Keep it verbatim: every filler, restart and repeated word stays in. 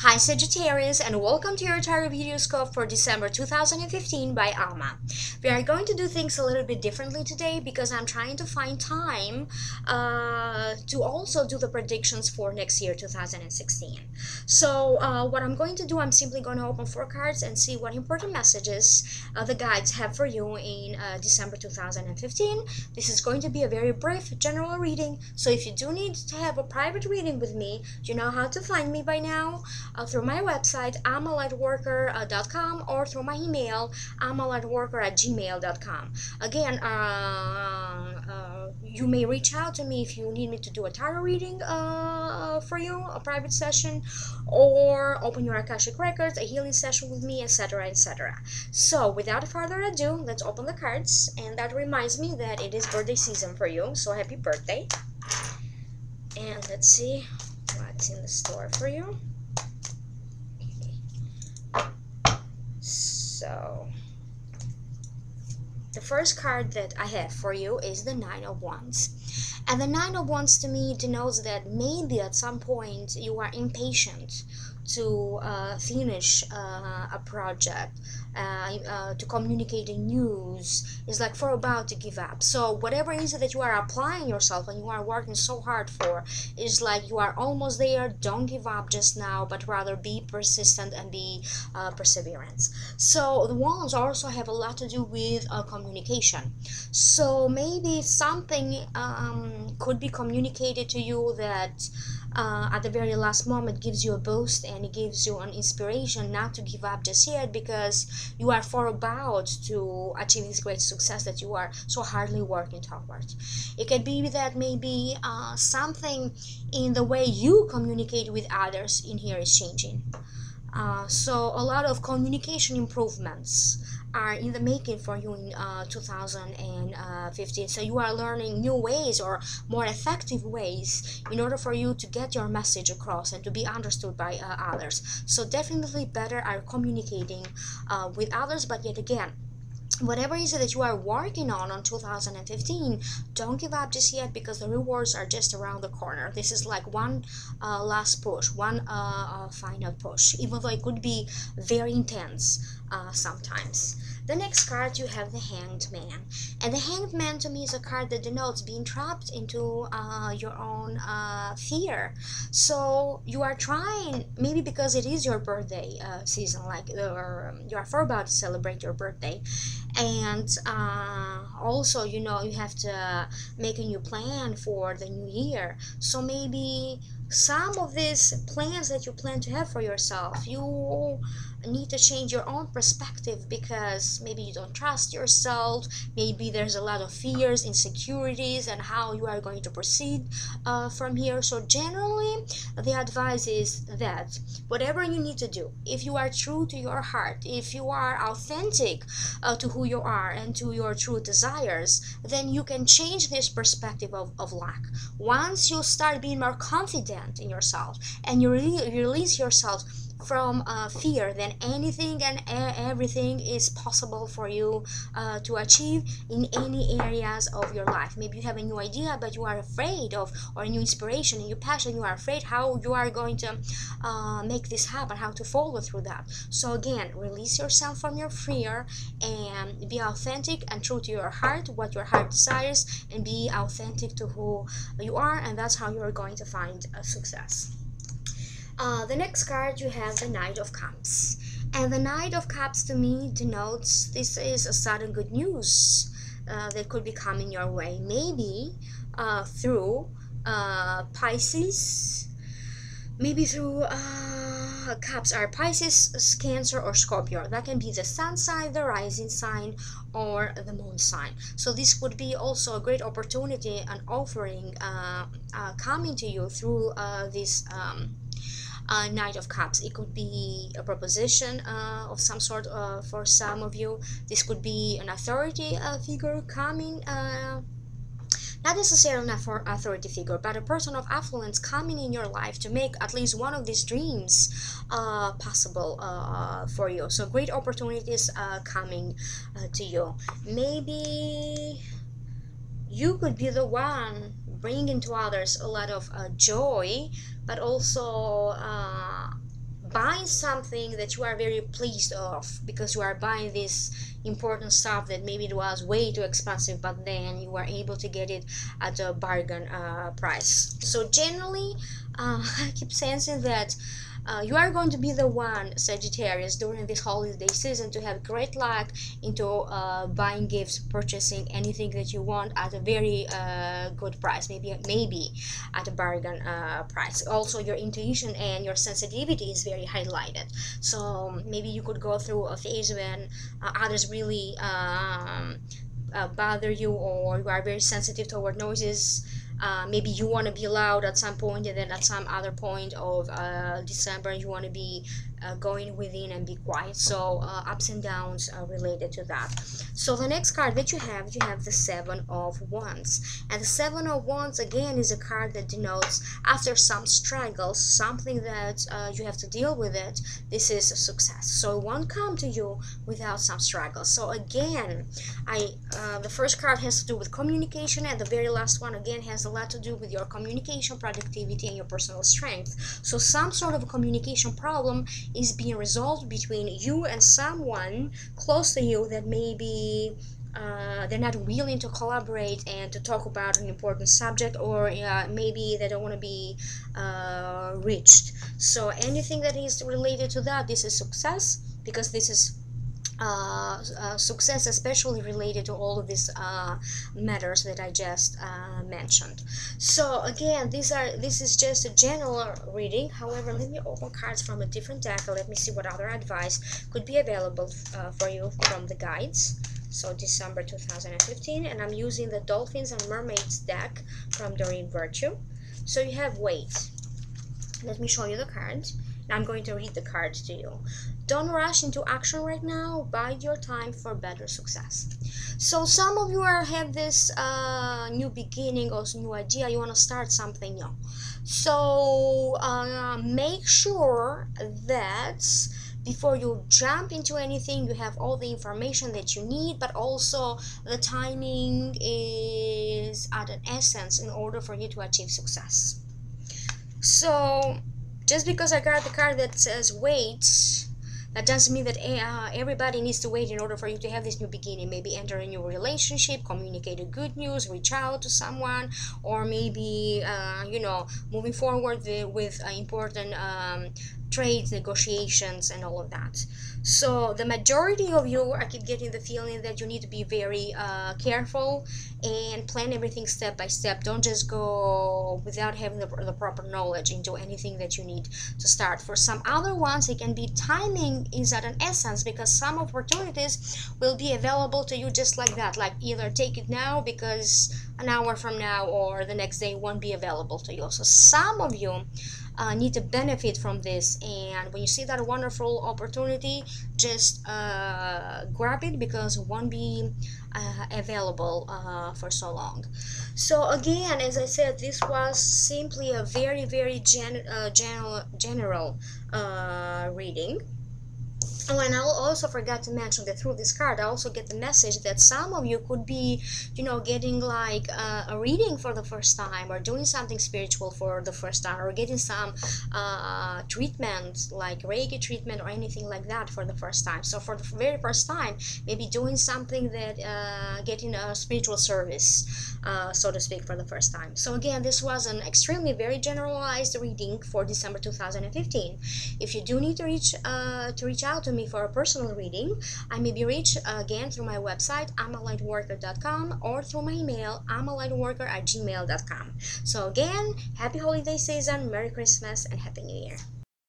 Hi Sagittarius, and welcome to your tarot video scope for December two thousand fifteen by Ama. We are going to do things a little bit differently today because I'm trying to find time uh, to also do the predictions for next year, two thousand sixteen. So uh, what I'm going to do, I'm simply going to open four cards and see what important messages uh, the guides have for you in uh, December two thousand fifteen. This is going to be a very brief general reading, so if you do need to have a private reading with me, you know how to find me by now. Uh, through my website ama light worker dot com or through my email ama light worker at gmail dot com. Again, uh, uh, you may reach out to me if you need me to do a tarot reading uh, for you, a private session, or open your Akashic Records, a healing session with me, etc, et cetera. So without further ado, let's open the cards. And that reminds me that it is birthday season for you, so happy birthday. And let's see what's in the store for you. So, the first card that I have for you is the Nine of Wands. And the Nine of Wands to me denotes that maybe at some point you are impatient to uh, finish uh, a project, uh, uh, to communicate the news. It's like for about to give up. So whatever it is that you are applying yourself and you are working so hard for, is like you are almost there. Don't give up just now, but rather be persistent and be uh, perseverance. So the wands also have a lot to do with uh, communication. So maybe something um, could be communicated to you that Uh, at the very last moment gives you a boost, and it gives you an inspiration not to give up just yet, because you are far about to achieve this great success that you are so hardly working towards. It can be that maybe uh, something in the way you communicate with others in here is changing. Uh, so a lot of communication improvements are in the making for you in uh, two thousand fifteen. So you are learning new ways or more effective ways in order for you to get your message across and to be understood by uh, others. So definitely better are communicating uh, with others. But yet again, whatever it is that you are working on on two thousand fifteen, don't give up just yet, because the rewards are just around the corner. This is like one uh, last push, one uh, uh, final push, even though it could be very intense uh, sometimes. The next card, you have the Hanged Man. And the Hanged Man to me is a card that denotes being trapped into uh, your own uh, fear. So you are trying, maybe because it is your birthday uh, season, like uh, you are far about to celebrate your birthday. And uh, also, you know, you have to make a new plan for the new year. So maybe some of these plans that you plan to have for yourself, you need to change your own perspective, because maybe you don't trust yourself, maybe there's a lot of fears, insecurities, and how you are going to proceed uh, from here. So generally, the advice is that whatever you need to do, if you are true to your heart, if you are authentic uh, to who you are and to your true desires, then you can change this perspective of, of lack. Once you start being more confident in yourself and you re- release yourself from uh, fear, then anything and everything is possible for you uh, to achieve in any areas of your life. Maybe you have a new idea, but you are afraid of, or a new inspiration, a new passion, you are afraid how you are going to uh, make this happen, how to follow through that. So again, release yourself from your fear and be authentic and true to your heart, what your heart desires, and be authentic to who you are, and that's how you are going to find uh, success. Uh, the next card, you have the Knight of Cups. And the Knight of Cups to me denotes this is a sudden good news uh, that could be coming your way. Maybe uh, through uh, Pisces, maybe through uh, Cups are Pisces, Cancer, or Scorpio. That can be the sun sign, the rising sign, or the moon sign. So this could be also a great opportunity and offering uh, uh, coming to you through uh, this um, Uh, Knight of Cups. It could be a proposition uh, of some sort uh, for some of you. This could be an authority uh, figure coming, uh, not necessarily an authority figure, but a person of affluence coming in your life to make at least one of these dreams uh, possible uh, for you. So great opportunities uh, coming uh, to you. Maybe you could be the one bringing to others a lot of uh, joy, but also uh, buying something that you are very pleased of, because you are buying this important stuff that maybe it was way too expensive, but then you were able to get it at a bargain uh, price. So generally, uh, I keep sensing that Uh, you are going to be the one, Sagittarius, during this holiday season to have great luck into uh, buying gifts, purchasing anything that you want at a very uh, good price, maybe maybe at a bargain uh, price. Also, your intuition and your sensitivity is very highlighted. So maybe you could go through a phase when uh, others really um, uh, bother you, or you are very sensitive toward noises. Uh, maybe you want to be loud at some point, and then at some other point of uh, December you want to be uh, going within and be quiet. So uh, ups and downs are related to that. So the next card that you have, you have the Seven of Wands, and the Seven of Wands again is a card that denotes after some struggles, something that uh, you have to deal with it. This is a success, so it won't come to you without some struggles. So again, I uh, the first card has to do with communication, and the very last one again has a lot to do with your communication, productivity, and your personal strength. So some sort of communication problem is being resolved between you and someone close to you that maybe uh, they're not willing to collaborate and to talk about an important subject, or uh, maybe they don't want to be uh, reached. So anything that is related to that, this is success, because this is Uh, uh, success, especially related to all of these uh, matters that I just uh, mentioned. So again, these are this is just a general reading. However, let me open cards from a different deck. Let me see what other advice could be available uh, for you from the guides. So December two thousand fifteen, and I'm using the Dolphins and Mermaids deck from Doreen Virtue. So you have wait. Let me show you the cards. I'm going to read the cards to you. Don't rush into action right now. Bide your time for better success. So some of you are, have this uh, new beginning or new idea. You want to start something new. So uh, make sure that before you jump into anything, you have all the information that you need, but also the timing is at an essence in order for you to achieve success. So just because I got the card that says wait, that doesn't mean that uh, everybody needs to wait in order for you to have this new beginning. Maybe enter a new relationship, communicate the good news, reach out to someone, or maybe, uh, you know, moving forward with, with uh, important um, trades, negotiations, and all of that. So the majority of you, I keep getting the feeling that you need to be very uh, careful and plan everything step by step. Don't just go without having the, the proper knowledge into anything that you need to start. For some other ones, it can be timing is at an essence, because some opportunities will be available to you just like that, like either take it now because an hour from now or the next day won't be available to you. So some of you Uh, need to benefit from this, and when you see that wonderful opportunity, just uh, grab it, because it won't be uh, available uh, for so long. So again, as I said, this was simply a very very gen uh, general general uh, reading. Oh, and I also forgot to mention that through this card I also get the message that some of you could be, you know, getting like uh, a reading for the first time, or doing something spiritual for the first time, or getting some uh, treatment like Reiki treatment or anything like that for the first time. So for the very first time, maybe doing something that uh, getting a spiritual service, uh, so to speak, for the first time. So again, this was an extremely very generalized reading for December two thousand fifteen. If you do need to reach uh, to reach out to me for a personal reading, I may be reached uh, again through my website amalightworker dot com, or through my email amalightworker at gmail dot com. So again, happy holiday season, Merry Christmas, and Happy New Year.